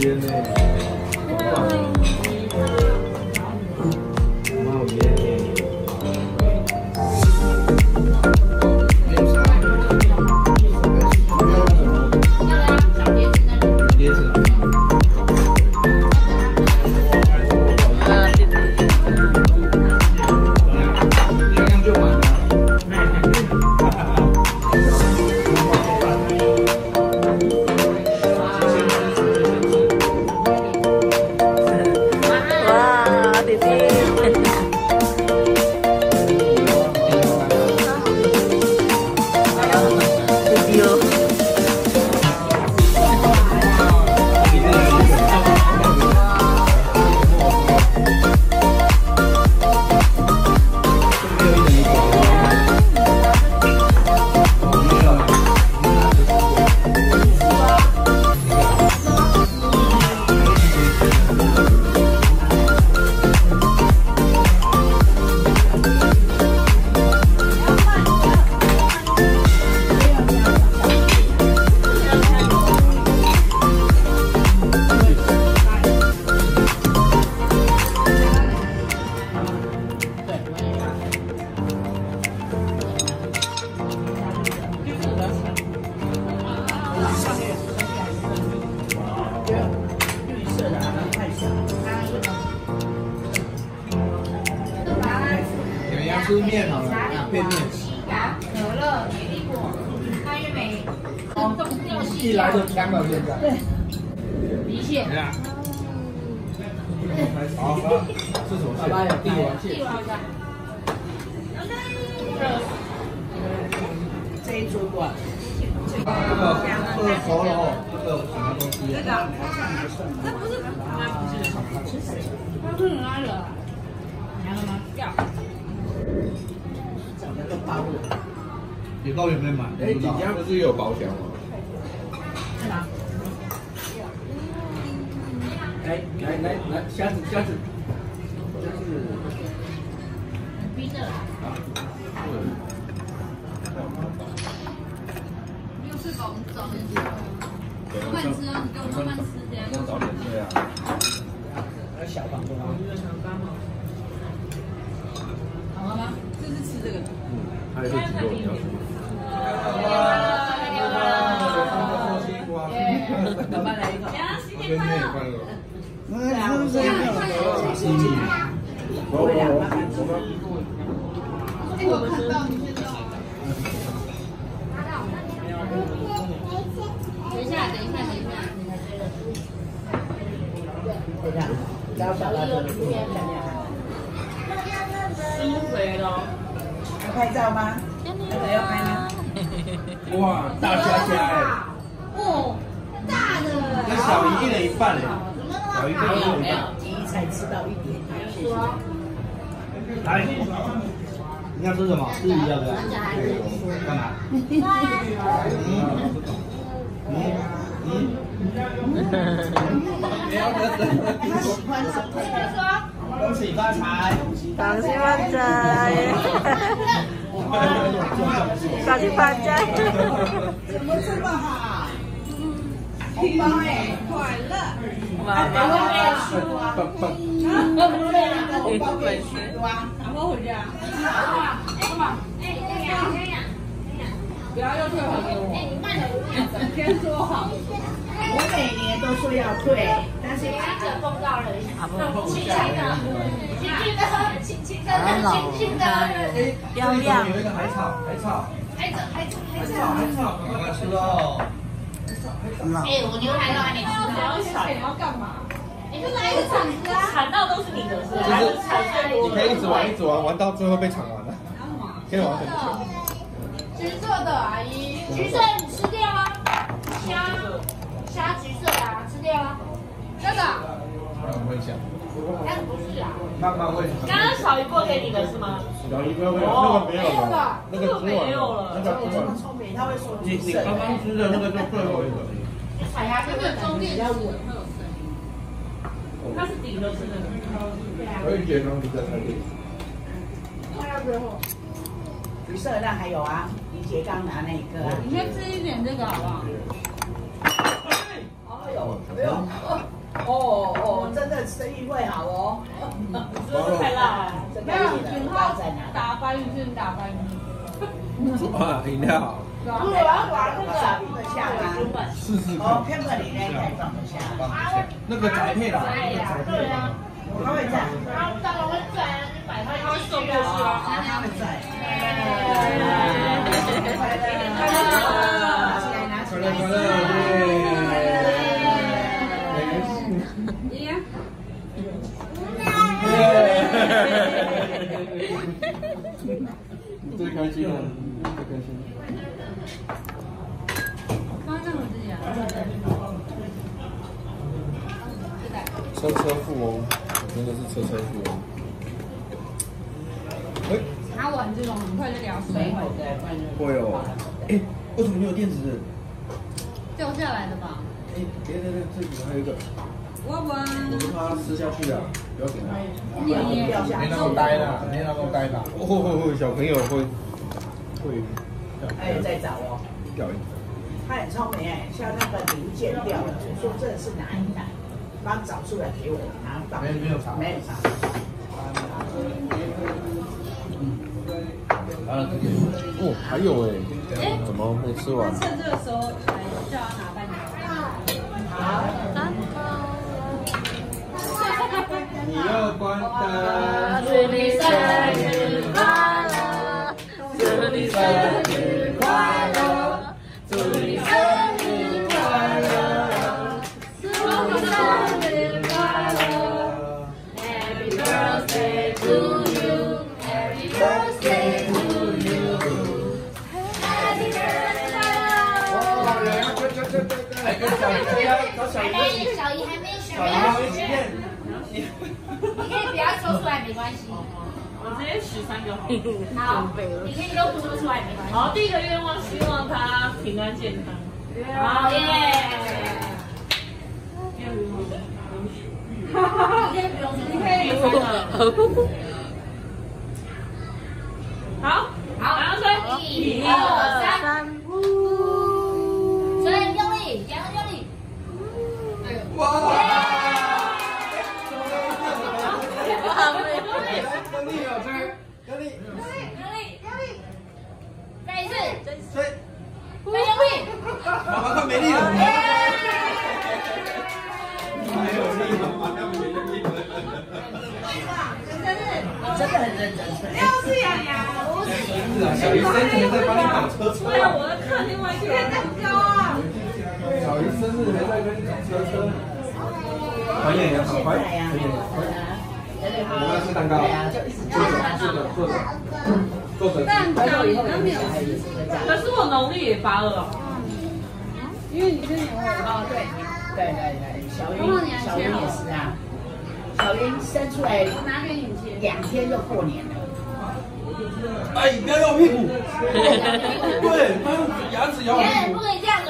吃面好了，配面。可乐、野力果、蔓越莓。一来就200现在。对。米线。好，这是什么蟹？帝王蟹。帝王蟹。这一桌过。这个熟了哦，这个什么东西？这个。这不是。这是哪惹？拿了吗？掉。 你到底有没有买？哎，你家不是也有保险吗？在哪？来，虾子。冰的。你又睡饱，你早点睡。慢慢吃啊，你给我慢慢吃这样。要早点睡啊。那小房子吗？好吗？就是吃这个。还有几个比较。 要拍照吗？还要拍吗？ 哇，大虾虾哎！哦，大的。那小鱼一人一半哎，小鱼一人一半。你才吃到一点。来，你要吃什么？吃鱼要不要？干嘛？他喜欢什么？恭喜发财！恭喜发财！ 小心搬家！怎么这么好？红包哎，快乐！妈妈，红包给叔啊！拿包回去啊！哎妈，哎哎呀！不要又退还给我！哎，你慢点，整天说好，我每年都说要退，但是他只碰到了，轻轻的。 亲亲的，亮，有一个海草，赶快吃喽！哎，我牛排都还没吃呢，你要干嘛？你就来一个铲子啊，铲到都是你的事，你可以一直玩，玩到最后被铲完了，可以玩很久。橘色的阿姨，橘色你吃掉啊，虾橘色的吃掉啊，真的。让我问一下。 但是不是啊？慢慢喂。刚刚小鱼锅给你的是吗？小鱼锅没有，那个没有了，那个没有了，那个这么聪明，他会说。你刚刚吃的那个就最后一个。你踩下去会中间比较稳。它是顶着吃的。可以解冻，你在那里。看到最后，橘色的还有啊，你姐刚拿那一个。你先吃一点这个好不好？哎呦，没有，哦，真的生意会好哦。真的啦，没有，然后打翻一顿，打翻一顿。啊，饮料。不，我要把那个拼得下来。是是。哦，片刻里面才放得下。那个宅配啦。对呀。他会在。他当然会在啊，你买他他会送过去啊。他会在。 最开心了，最开心。刚认我自己啊！车车富翁，真的是车车富翁。哎，拿碗这种很快就聊水了。会哦。哎，为什么你有电池？ 掉下来的吧？哎，别，这里还有一个。我们怕它吃下去啊，不要给它。没那么呆啦，没那么呆啦。会，小朋友会。还有在找哦。掉一个。他很聪明哎，像那个零件掉了，我说这是哪一台？帮找出来给我，拿到。没有找。哦，还有哎，怎么没吃完？趁这个时候。 叫他拿半条。好。你要关灯。祝你生日快乐，祝你生日快乐，祝你生日快乐，祝你生日快乐。Happy birthday to you, Happy birthday to you, Happy birthday. 小姨还没你可以不要说出来没关系。我直接许3个好了。好，你可以都不说出来没关系。好，第一个愿望希望他平安健康。好耶！你可以。好，马上吹！1、2、3。 用力！哇！用力！再一次！吹！不用力！妈妈快没力了！没有力了，妈妈没力了！真的很认真吹！不是呀，不是。小鱼真的在帮你挡车车。对啊，我在看另外一个。看蛋糕啊！ 小鱼生日还在跟你讲车车，还演员好，我们要吃蛋糕，坐着。蛋糕你都没有吃，可是我农历也8/2了，因为你是牛二哦，对，小鱼也是啊，小鱼生出来2天就过年了。 哎，你不要咬屁股，对，不要用牙齿咬屁股，不可以这样子。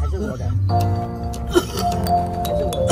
还是我的，还是我的。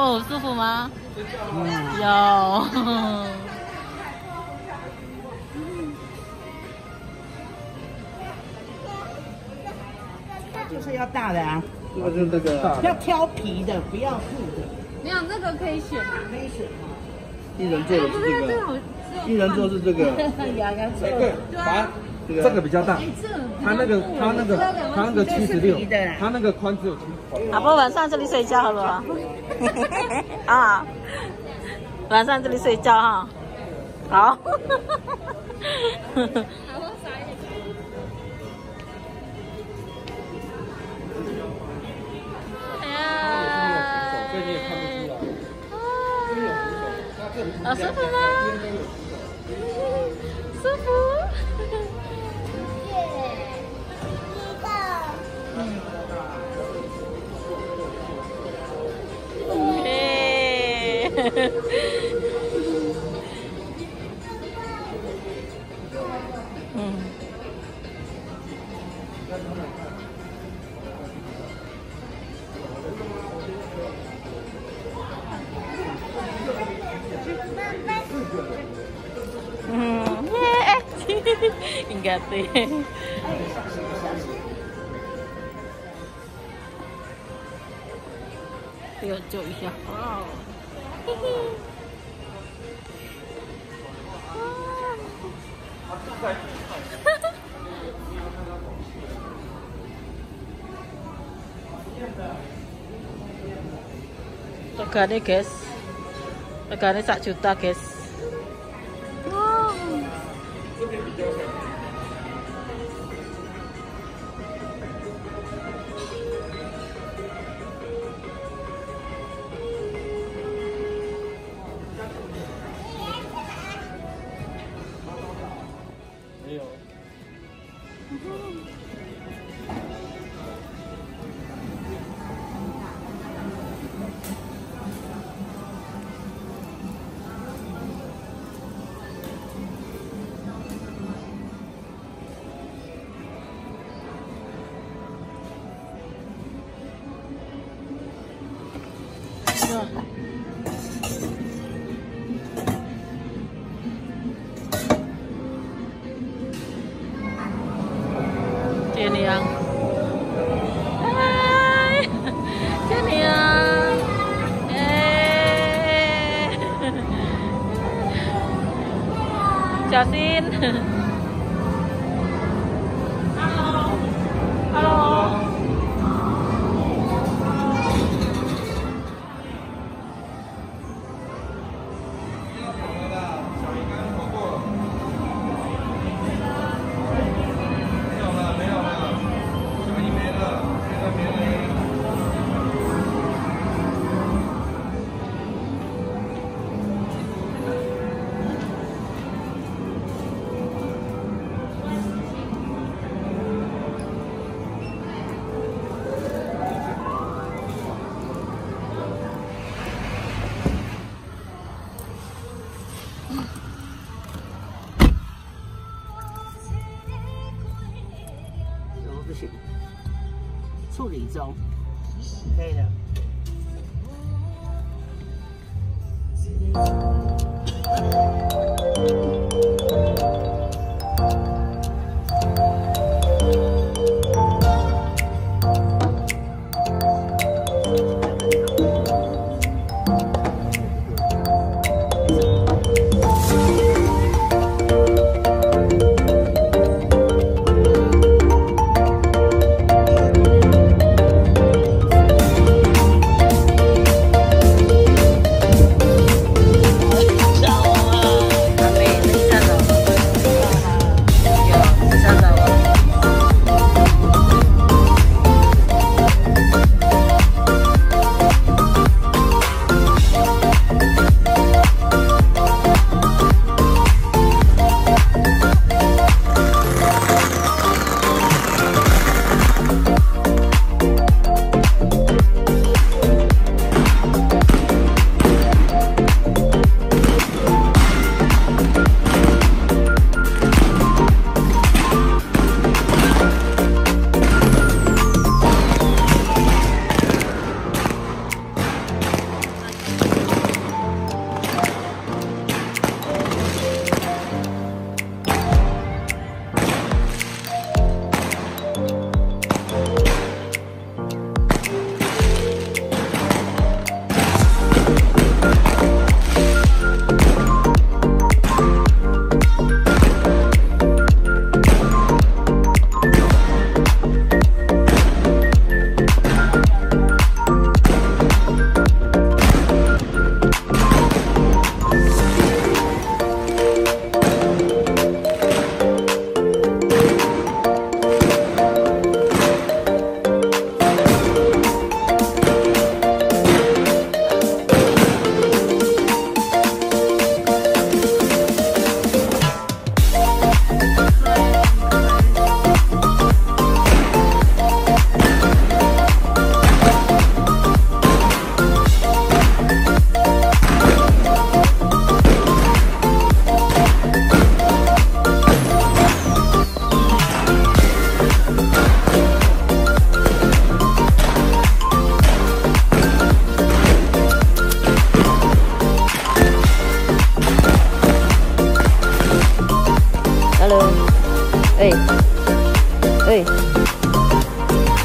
够舒服吗？有。就是要大的啊，就是那个要挑皮的，不要厚的。没有那个可以选吗？可以选吗？一人做的是这个，一人做是这个。这个，这个比较大。他那个76，他那个宽只有76。阿波晚上这里睡觉好不好？啊，晚上这里睡觉哈。好。好舒服吗？舒服。耶！Ingat deh. Yo cuy ya. Wow. Tegane guys. Tegane 1 juta guys. Justin. Halo. Halo.处理中，可以的。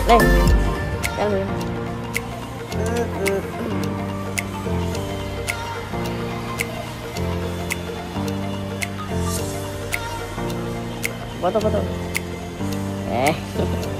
đây đang lên botol botol eh